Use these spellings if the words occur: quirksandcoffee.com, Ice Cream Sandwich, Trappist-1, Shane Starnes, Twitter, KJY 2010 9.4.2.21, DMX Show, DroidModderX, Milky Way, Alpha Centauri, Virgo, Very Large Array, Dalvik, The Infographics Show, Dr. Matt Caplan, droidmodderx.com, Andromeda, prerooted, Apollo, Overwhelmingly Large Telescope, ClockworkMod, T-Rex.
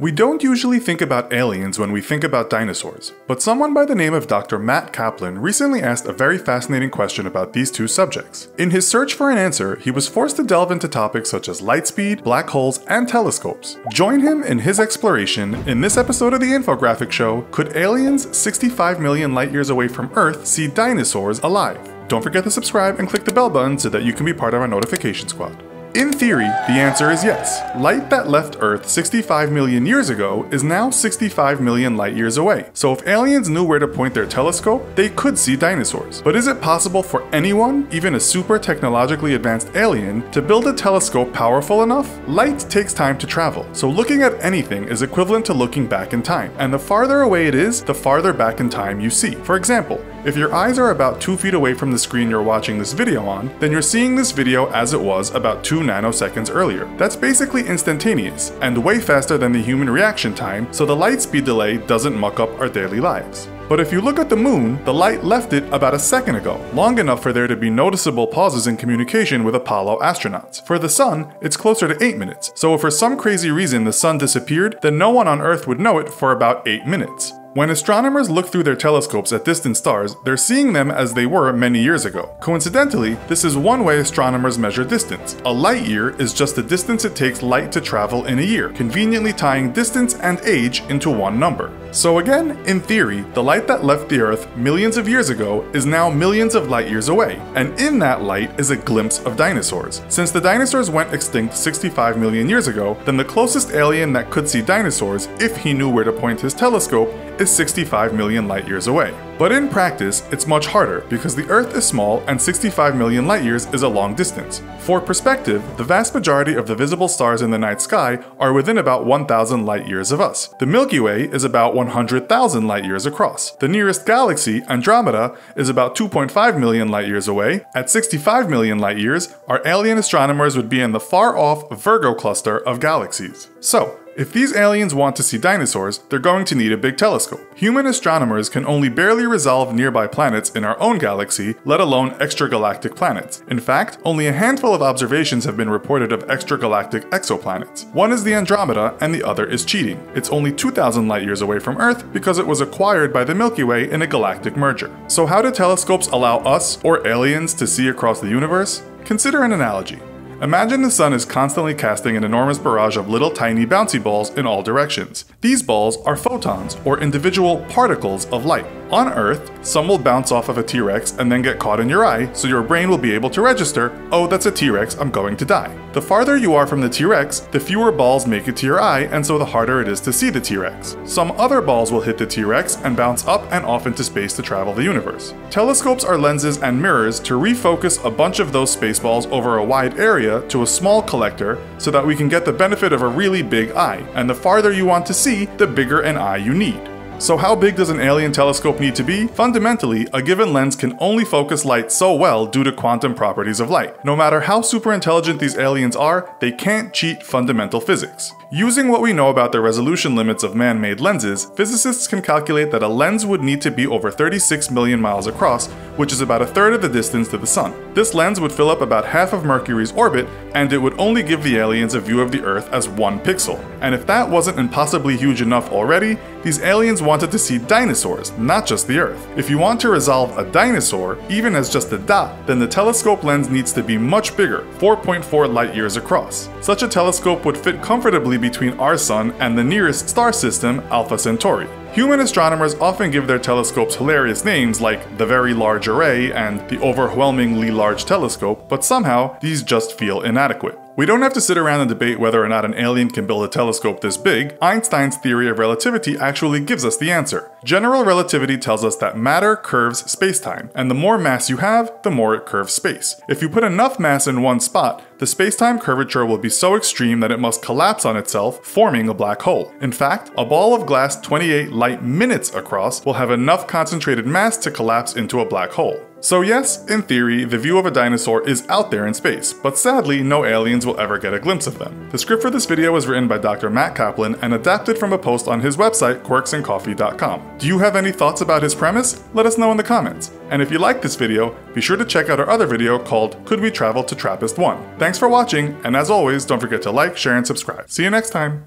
We don't usually think about aliens when we think about dinosaurs, but someone by the name of Dr. Matt Caplan recently asked a very fascinating question about these two subjects. In his search for an answer, he was forced to delve into topics such as light speed, black holes, and telescopes. Join him in his exploration in this episode of The Infographics Show, Could Aliens 65 Million Light Years Away from Earth See Dinosaurs Alive? Don't forget to subscribe and click the bell button so that you can be part of our notification squad. In theory, the answer is yes. Light that left Earth 65 million years ago is now 65 million light years away, so if aliens knew where to point their telescope, they could see dinosaurs. But is it possible for anyone, even a super technologically advanced alien, to build a telescope powerful enough? Light takes time to travel, so looking at anything is equivalent to looking back in time, and the farther away it is, the farther back in time you see. For example, if your eyes are about 2 feet away from the screen you're watching this video on, then you're seeing this video as it was about 2 nanoseconds earlier. That's basically instantaneous, and way faster than the human reaction time, so the light speed delay doesn't muck up our daily lives. But if you look at the moon, the light left it about a second ago, long enough for there to be noticeable pauses in communication with Apollo astronauts. For the sun, it's closer to 8 minutes, so if for some crazy reason the sun disappeared, then no one on Earth would know it for about 8 minutes. When astronomers look through their telescopes at distant stars, they're seeing them as they were many years ago. Coincidentally, this is one way astronomers measure distance. A light year is just the distance it takes light to travel in a year, conveniently tying distance and age into one number. So again, in theory, the light that left the Earth millions of years ago is now millions of light years away, and in that light is a glimpse of dinosaurs. Since the dinosaurs went extinct 65 million years ago, then the closest alien that could see dinosaurs, if he knew where to point his telescope, is 65 million light years away. But in practice, it's much harder because the Earth is small and 65 million light years is a long distance. For perspective, the vast majority of the visible stars in the night sky are within about 1,000 light years of us. The Milky Way is about 100,000 light years across. The nearest galaxy, Andromeda, is about 2.5 million light years away. At 65 million light years, our alien astronomers would be in the far-off Virgo cluster of galaxies. So, if these aliens want to see dinosaurs, they're going to need a big telescope. Human astronomers can only barely resolve nearby planets in our own galaxy, let alone extragalactic planets. In fact, only a handful of observations have been reported of extragalactic exoplanets. One is the Andromeda and the other is cheating. It's only 2,000 light years away from Earth because it was acquired by the Milky Way in a galactic merger. So how do telescopes allow us, or aliens, to see across the universe? Consider an analogy. Imagine the sun is constantly casting an enormous barrage of little tiny bouncy balls in all directions. These balls are photons, or individual particles of light. On Earth, some will bounce off of a T-Rex and then get caught in your eye, so your brain will be able to register, oh, that's a T-Rex, I'm going to die. The farther you are from the T-Rex, the fewer balls make it to your eye, and so the harder it is to see the T-Rex. Some other balls will hit the T-Rex and bounce up and off into space to travel the universe. Telescopes are lenses and mirrors to refocus a bunch of those space balls over a wide area to a small collector so that we can get the benefit of a really big eye, and the farther you want to see, the bigger an eye you need. So how big does an alien telescope need to be? Fundamentally, a given lens can only focus light so well due to quantum properties of light. No matter how super intelligent these aliens are, they can't cheat fundamental physics. Using what we know about the resolution limits of man-made lenses, physicists can calculate that a lens would need to be over 36 million miles across, which is about a third of the distance to the sun. This lens would fill up about half of Mercury's orbit, and it would only give the aliens a view of the Earth as one pixel. And if that wasn't impossibly huge enough already, these aliens wanted to see dinosaurs, not just the Earth. If you want to resolve a dinosaur, even as just a dot, then the telescope lens needs to be much bigger, 4.4 light years across. Such a telescope would fit comfortably between our sun and the nearest star system, Alpha Centauri. Human astronomers often give their telescopes hilarious names like the Very Large Array and the Overwhelmingly Large Telescope, but somehow these just feel inadequate. We don't have to sit around and debate whether or not an alien can build a telescope this big. Einstein's theory of relativity actually gives us the answer. General relativity tells us that matter curves spacetime, and the more mass you have, the more it curves space. If you put enough mass in one spot, the spacetime curvature will be so extreme that it must collapse on itself, forming a black hole. In fact, a ball of glass 28 light minutes across will have enough concentrated mass to collapse into a black hole. So yes, in theory, the view of a dinosaur is out there in space, but sadly, no aliens will ever get a glimpse of them. The script for this video was written by Dr. Matt Caplan and adapted from a post on his website, quirksandcoffee.com. Do you have any thoughts about his premise? Let us know in the comments. And if you like this video, be sure to check out our other video called Could We Travel to Trappist-1? Thanks for watching, and as always, don't forget to like, share, and subscribe. See you next time!